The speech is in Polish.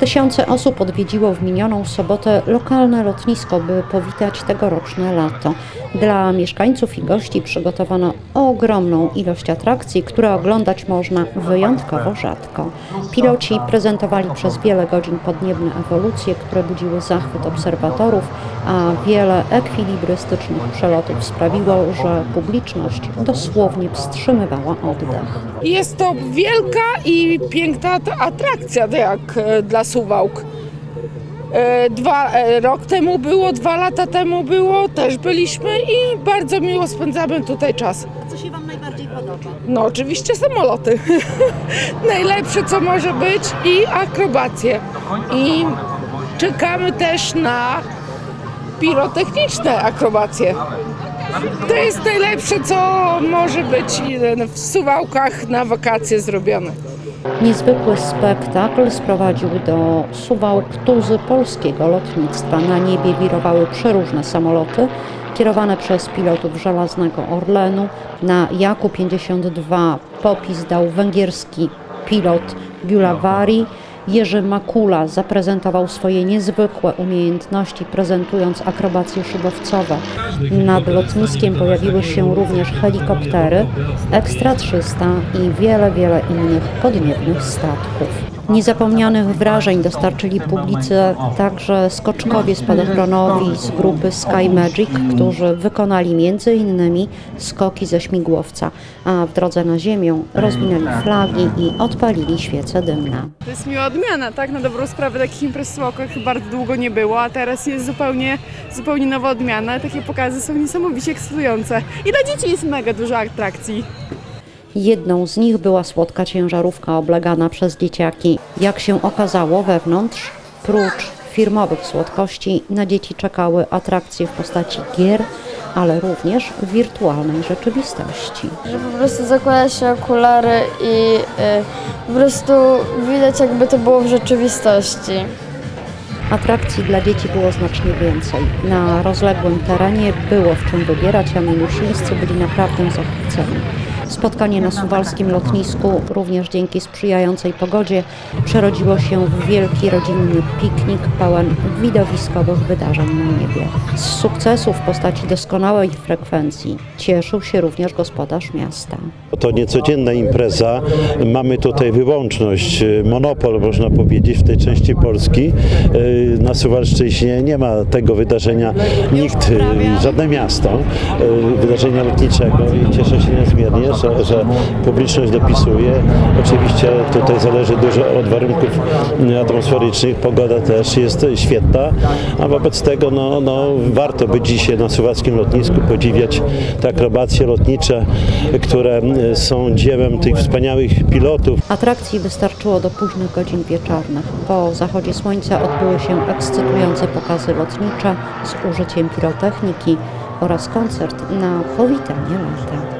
Tysiące osób odwiedziło w minioną sobotę lokalne lotnisko, by powitać tegoroczne lato. Dla mieszkańców i gości przygotowano ogromną ilość atrakcji, które oglądać można wyjątkowo rzadko. Piloci prezentowali przez wiele godzin podniebne ewolucje, które budziły zachwyt obserwatorów, a wiele ekwilibrystycznych przelotów sprawiło, że publiczność dosłownie wstrzymywała oddech. Jest to wielka i piękna atrakcja jak dla Suwałk. Rok temu było, 2 lata temu było, też byliśmy i bardzo miło spędzamy tutaj czas. A co się Wam najbardziej podoba? No oczywiście samoloty. Najlepsze co może być i akrobacje. I czekamy też na pirotechniczne akrobacje. To jest najlepsze co może być w Suwałkach na wakacje zrobione. Niezwykły spektakl sprowadził do Suwałk tuzy polskiego lotnictwa. Na niebie wirowały przeróżne samoloty kierowane przez pilotów Żelaznego Orlenu. Na Jaku 52 popis dał węgierski pilot Gula Jerzy Makula zaprezentował swoje niezwykłe umiejętności, prezentując akrobacje szybowcowe. Nad lotniskiem pojawiły się również helikoptery, Ekstra 300 i wiele innych podniebnych statków. Niezapomnianych wrażeń dostarczyli publicy także skoczkowie spadochronowi z grupy Sky Magic, którzy wykonali m.in. skoki ze śmigłowca, a w drodze na ziemię rozwinęli flagi i odpalili świece dymne. To jest miła odmiana, tak? Na dobrą sprawę takich imprez w Suwałkach bardzo długo nie było, a teraz jest zupełnie nowa odmiana. Takie pokazy są niesamowicie ekscytujące i dla dzieci jest mega dużo atrakcji. Jedną z nich była słodka ciężarówka oblegana przez dzieciaki. Jak się okazało, wewnątrz, prócz firmowych słodkości, na dzieci czekały atrakcje w postaci gier, ale również w wirtualnej rzeczywistości. Że po prostu zakłada się okulary i po prostu widać, jakby to było w rzeczywistości. Atrakcji dla dzieci było znacznie więcej. Na rozległym terenie było w czym wybierać, a milusińscy byli naprawdę zachwyceni. Spotkanie na suwalskim lotnisku, również dzięki sprzyjającej pogodzie, przerodziło się w wielki rodzinny piknik pełen widowiskowych wydarzeń na niebie. Z sukcesu w postaci doskonałej frekwencji cieszył się również gospodarz miasta. To niecodzienna impreza. Mamy tutaj wyłączność, monopol można powiedzieć w tej części Polski. Na Suwalszczyźnie nie ma tego wydarzenia nikt, żadne miasto, wydarzenia lotniczego i cieszę się niezmiernie, że publiczność dopisuje. Oczywiście tutaj zależy dużo od warunków atmosferycznych, pogoda też jest świetna, a wobec tego warto by dzisiaj na suwalskim lotnisku podziwiać te akrobacje lotnicze, które są dziełem tych wspaniałych pilotów. Atrakcji wystarczyło do późnych godzin wieczornych. Po zachodzie słońca odbyły się ekscytujące pokazy lotnicze z użyciem pirotechniki oraz koncert na powitanie lata.